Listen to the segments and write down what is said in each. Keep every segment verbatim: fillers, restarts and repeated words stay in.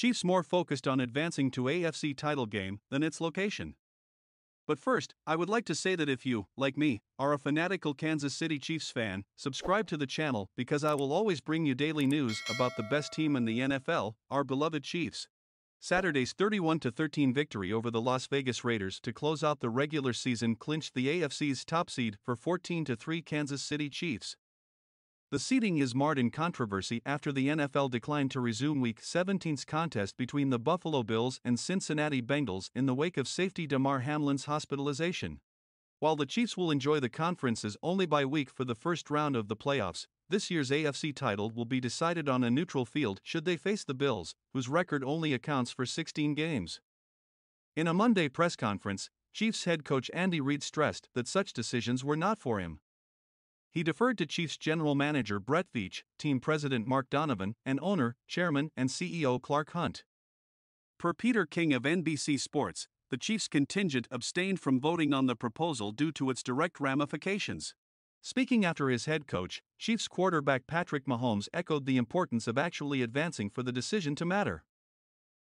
Chiefs more focused on advancing to A F C title game than its location. But first, I would like to say that if you, like me, are a fanatical Kansas City Chiefs fan, subscribe to the channel because I will always bring you daily news about the best team in the N F L, our beloved Chiefs. Saturday's thirty-one to thirteen victory over the Las Vegas Raiders to close out the regular season clinched the A F C's top seed for fourteen to three Kansas City Chiefs. The seeding is marred in controversy after the N F L declined to resume Week seventeen's contest between the Buffalo Bills and Cincinnati Bengals in the wake of safety Damar Hamlin's hospitalization. While the Chiefs will enjoy the conference's only bye week for the first round of the playoffs, this year's A F C title will be decided on a neutral field should they face the Bills, whose record only accounts for sixteen games. In a Monday press conference, Chiefs head coach Andy Reid stressed that such decisions were not for him. He deferred to Chiefs general manager Brett Veach, team president Mark Donovan, and owner, chairman, and C E O Clark Hunt. Per Peter King of N B C Sports, the Chiefs contingent abstained from voting on the proposal due to its direct ramifications. Speaking after his head coach, Chiefs quarterback Patrick Mahomes echoed the importance of actually advancing for the decision to matter.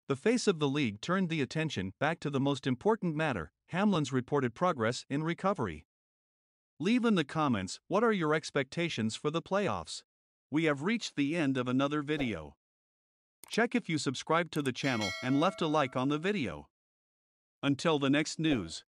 The face of the league turned the attention back to the most important matter, Hamlin's reported progress in recovery. Leave in the comments what are your expectations for the playoffs. We have reached the end of another video. Check if you subscribed to the channel and left a like on the video. Until the next news.